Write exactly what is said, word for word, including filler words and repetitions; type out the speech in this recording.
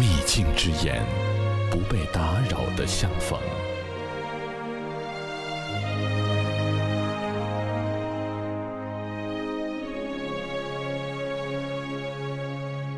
秘境之眼，不被打扰的相逢。